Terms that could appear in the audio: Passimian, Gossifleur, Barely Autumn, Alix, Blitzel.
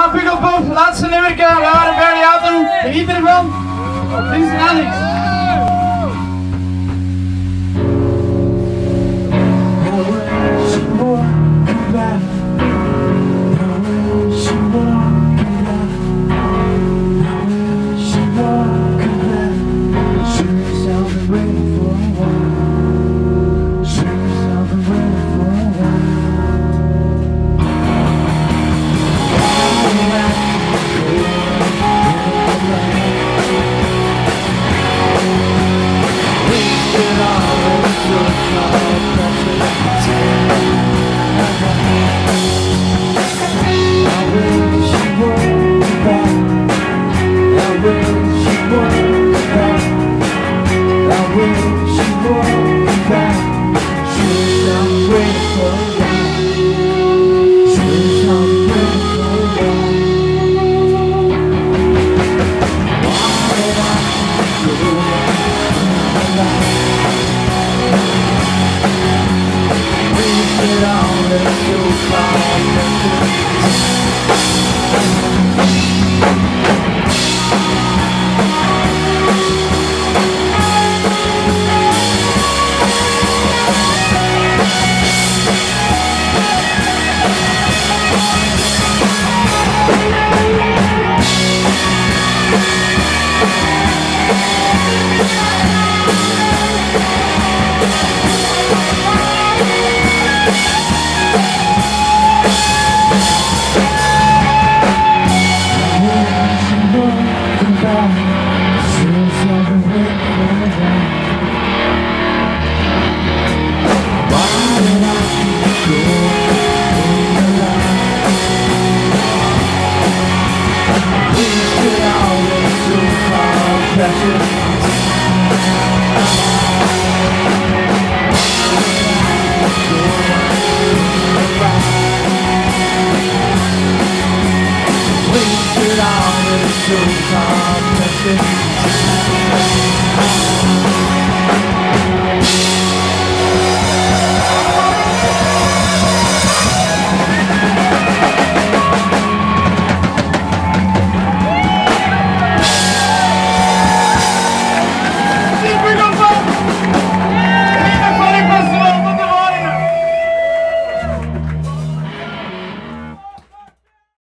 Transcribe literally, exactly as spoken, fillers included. gaan pick up boven. Laatste nummerke. We waren Barely Autumn. Geniet ervan. Op links en Alix. We'll be right back.